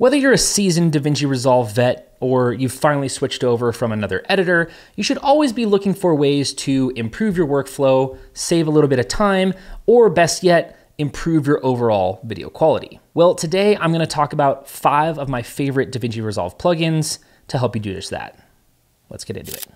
Whether you're a seasoned DaVinci Resolve vet or you've finally switched over from another editor, you should always be looking for ways to improve your workflow, save a little bit of time, or best yet, improve your overall video quality. Well, today I'm gonna talk about 5 of my favorite DaVinci Resolve plugins to help you do just that. Let's get into it.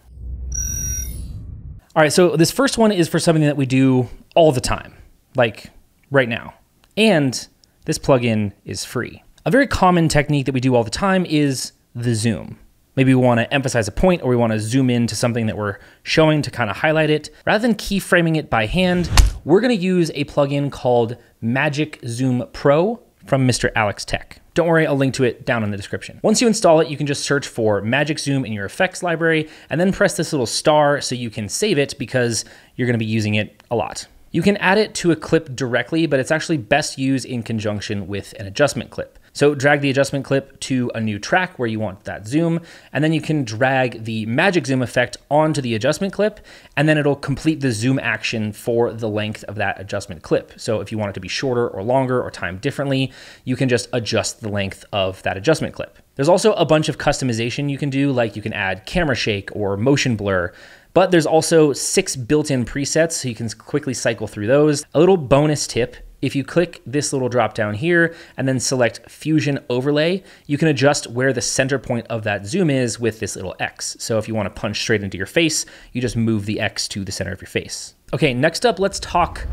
All right, so this first one is for something that we do all the time, like right now. And this plugin is free. A very common technique that we do all the time is the zoom. Maybe we want to emphasize a point, or we want to zoom in to something that we're showing to kind of highlight it. Rather than keyframing it by hand, we're going to use a plugin called Magic Zoom Pro from Mr. Alex Tech. Don't worry, I'll link to it down in the description. Once you install it, you can just search for Magic Zoom in your effects library and then press this little star so you can save it because you're gonna be using it a lot. You can add it to a clip directly, but it's actually best used in conjunction with an adjustment clip. So drag the adjustment clip to a new track where you want that zoom, and then you can drag the Magic Zoom effect onto the adjustment clip, and then it'll complete the zoom action for the length of that adjustment clip. So if you want it to be shorter or longer or timed differently, you can just adjust the length of that adjustment clip. There's also a bunch of customization you can do, like you can add camera shake or motion blur, but there's also 6 built-in presets, so you can quickly cycle through those. A little bonus tip, if you click this little drop down here and then select Fusion Overlay, you can adjust where the center point of that zoom is with this little X. So if you want to punch straight into your face, you just move the X to the center of your face. Okay, next up, let's talk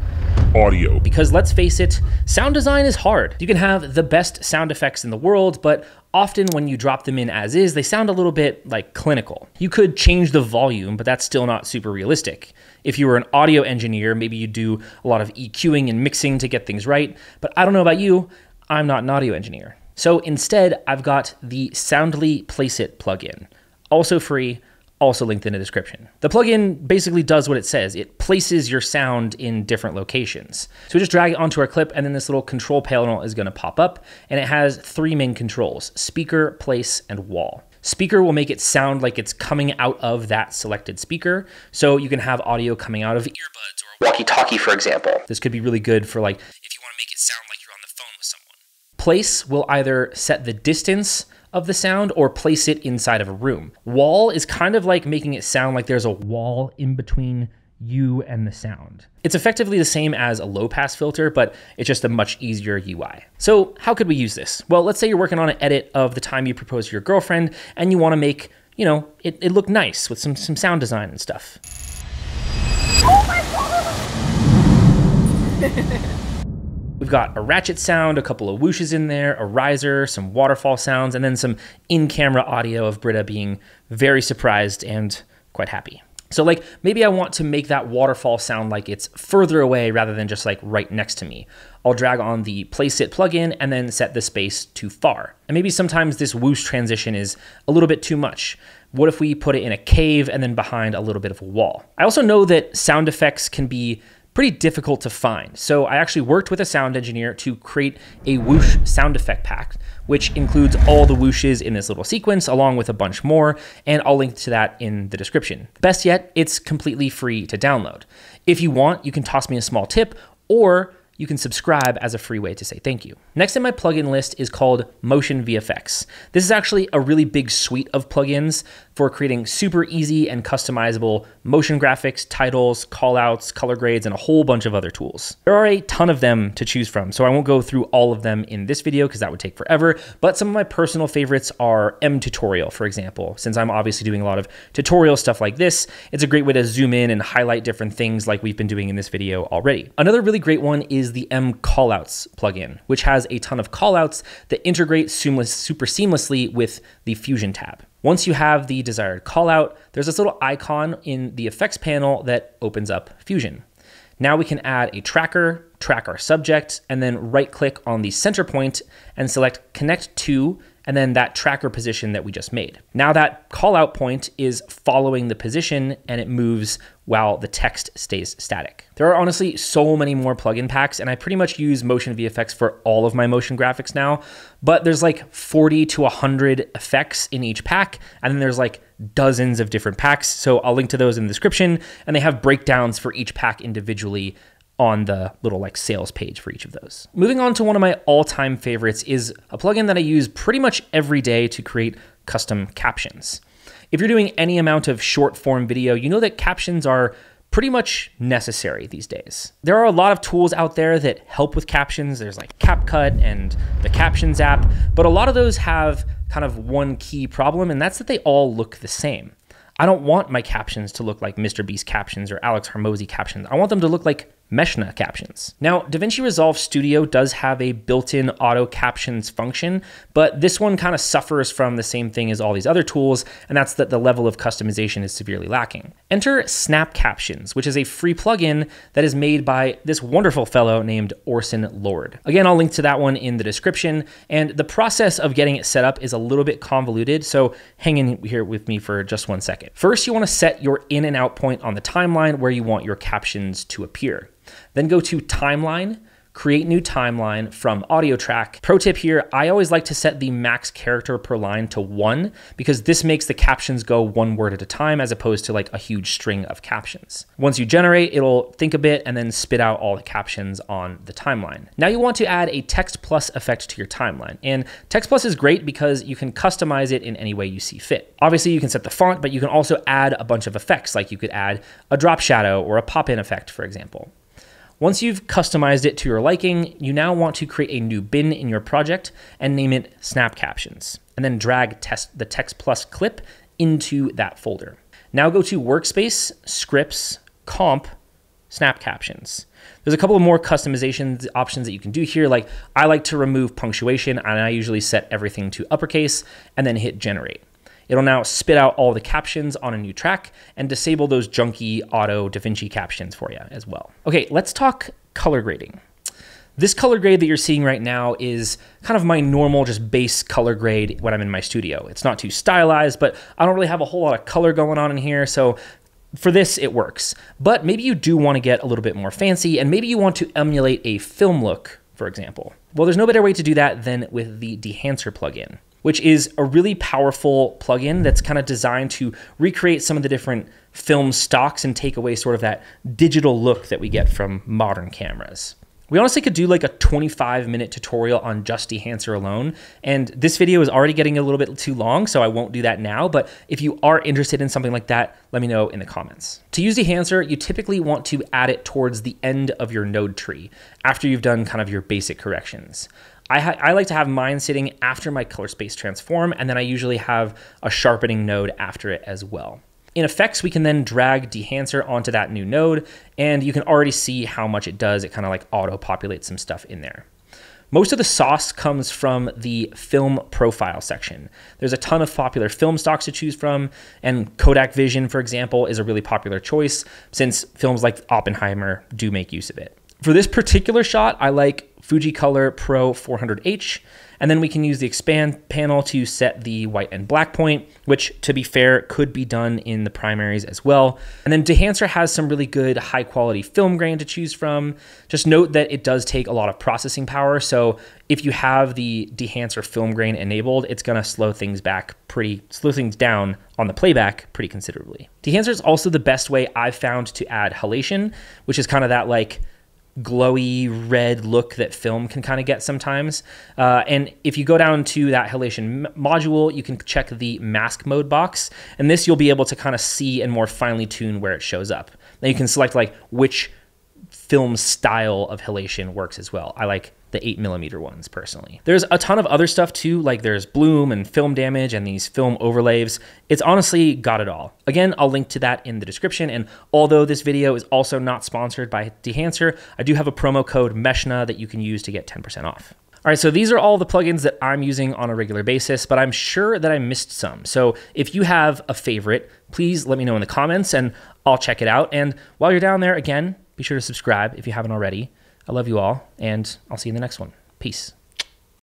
audio. Because let's face it, sound design is hard. You can have the best sound effects in the world, but often when you drop them in as is, they sound a little bit like clinical. You could change the volume, but that's still not super realistic. If you were an audio engineer, maybe you do a lot of EQing and mixing to get things right, but I don't know about you, I'm not an audio engineer. So instead, I've got the Soundly Place It plugin, also free, also linked in the description. The plugin basically does what it says. It places your sound in different locations. So we just drag it onto our clip, and then this little control panel is gonna pop up, and it has 3 main controls: speaker, place, and wall. Speaker will make it sound like it's coming out of that selected speaker. So you can have audio coming out of earbuds or walkie-talkie, for example. This could be really good for, like, if you wanna make it sound like you're on the phone with someone. Place will either set the distance of the sound or place it inside of a room. Wall is kind of like making it sound like there's a wall in between you and the sound. It's effectively the same as a low pass filter, but it's just a much easier UI. So how could we use this? Well, let's say you're working on an edit of the time you propose to your girlfriend and you wanna make, you know, it look nice with some sound design and stuff. Oh my God! We've got a ratchet sound, a couple of whooshes in there, a riser, some waterfall sounds, and then some in-camera audio of Britta being very surprised and quite happy. So, like, maybe I want to make that waterfall sound like it's further away rather than just like right next to me. I'll drag on the Place It plugin and then set the space to far. And maybe sometimes this whoosh transition is a little bit too much. What if we put it in a cave and then behind a little bit of a wall? I also know that sound effects can be pretty difficult to find. So I actually worked with a sound engineer to create a whoosh sound effect pack, which includes all the whooshes in this little sequence along with a bunch more, and I'll link to that in the description. Best yet, it's completely free to download. If you want, you can toss me a small tip, or you can subscribe as a free way to say thank you. Next in my plugin list is called Motion VFX. This is actually a really big suite of plugins for creating super easy and customizable motion graphics, titles, callouts, color grades, and a whole bunch of other tools. There are a ton of them to choose from, so I won't go through all of them in this video because that would take forever, but some of my personal favorites are mTutorial, for example. Since I'm obviously doing a lot of tutorial stuff like this, it's a great way to zoom in and highlight different things like we've been doing in this video already. Another really great one is the M Callouts plugin, which has a ton of callouts that integrate super seamlessly with the Fusion tab. Once you have the desired callout, there's this little icon in the effects panel that opens up Fusion. Now we can add a tracker, track our subject, and then right click on the center point and select connect to, and then that tracker position that we just made. Now that callout point is following the position and it moves while the text stays static. There are honestly so many more plugin packs, and I pretty much use Motion VFX for all of my motion graphics now, but there's like 40 to 100 effects in each pack, and then there's like dozens of different packs, so I'll link to those in the description, and they have breakdowns for each pack individually on the little like sales page for each of those. Moving on to one of my all-time favorites is a plugin that I use pretty much every day to create custom captions. If you're doing any amount of short form video, you know that captions are pretty much necessary these days. There are a lot of tools out there that help with captions. There's like CapCut and the Captions app, but a lot of those have kind of one key problem, and that's that they all look the same. I don't want my captions to look like MrBeast captions or Alex Hormozy captions. I want them to look like Meshna captions. Now, DaVinci Resolve Studio does have a built-in auto captions function, but this one kind of suffers from the same thing as all these other tools, and that's that the level of customization is severely lacking. Enter Snap Captions, which is a free plugin that is made by this wonderful fellow named Orson Lord. Again, I'll link to that one in the description, and the process of getting it set up is a little bit convoluted, so hang in here with me for just one second. First, you want to set your in and out point on the timeline where you want your captions to appear. Then go to timeline, create new timeline from audio track. Pro tip here, I always like to set the max character per line to 1 because this makes the captions go one word at a time as opposed to like a huge string of captions. Once you generate, it'll think a bit and then spit out all the captions on the timeline. Now you want to add a Text Plus effect to your timeline, and Text Plus is great because you can customize it in any way you see fit. Obviously you can set the font, but you can also add a bunch of effects, like you could add a drop shadow or a pop-in effect, for example. Once you've customized it to your liking, you now want to create a new bin in your project and name it Snap Captions, and then drag the Text Plus clip into that folder. Now go to Workspace, Scripts, Comp, Snap Captions. There's a couple of more customization options that you can do here. Like I like to remove punctuation, and I usually set everything to uppercase and then hit generate. It'll now spit out all the captions on a new track and disable those junky auto DaVinci captions for you as well. Okay, let's talk color grading. This color grade that you're seeing right now is kind of my normal just base color grade when I'm in my studio. It's not too stylized, but I don't really have a whole lot of color going on in here, so for this it works. But maybe you do want to get a little bit more fancy, and maybe you want to emulate a film look, for example. Well, there's no better way to do that than with the Dehancer plugin, which is a really powerful plugin that's kind of designed to recreate some of the different film stocks and take away sort of that digital look that we get from modern cameras. We honestly could do like a 25-minute tutorial on just Dehancer alone, and this video is already getting a little bit too long, so I won't do that now, but if you are interested in something like that, let me know in the comments. To use Dehancer, you typically want to add it towards the end of your node tree, after you've done kind of your basic corrections. I like to have mine sitting after my color space transform, and then I usually have a sharpening node after it as well. In effects, we can then drag Dehancer onto that new node, and you can already see how much it does. It kind of like auto-populates some stuff in there. Most of the sauce comes from the film profile section. There's a ton of popular film stocks to choose from, and Kodak Vision, for example, is a really popular choice since films like Oppenheimer do make use of it. For this particular shot, I like Fuji Color Pro 400H, and then we can use the expand panel to set the white and black point, which, to be fair, could be done in the primaries as well. And then Dehancer has some really good high quality film grain to choose from. Just note that it does take a lot of processing power, so if you have the Dehancer film grain enabled, it's gonna slow things down on the playback pretty considerably. Dehancer is also the best way I've found to add halation, which is kind of that like glowy red look that film can kind of get sometimes. And if you go down to that halation module, you can check the mask mode box, and this you'll be able to kind of see and more finely tune where it shows up. Now you can select like which film style of halation works as well. I like the 8mm ones personally. There's a ton of other stuff too, like there's bloom and film damage and these film overlays. It's honestly got it all. Again, I'll link to that in the description, and although this video is also not sponsored by Dehancer, I do have a promo code MESHNA that you can use to get 10% off. All right, so these are all the plugins that I'm using on a regular basis, but I'm sure that I missed some. So if you have a favorite, please let me know in the comments and I'll check it out. And while you're down there, again, be sure to subscribe if you haven't already. I love you all, and I'll see you in the next one. Peace.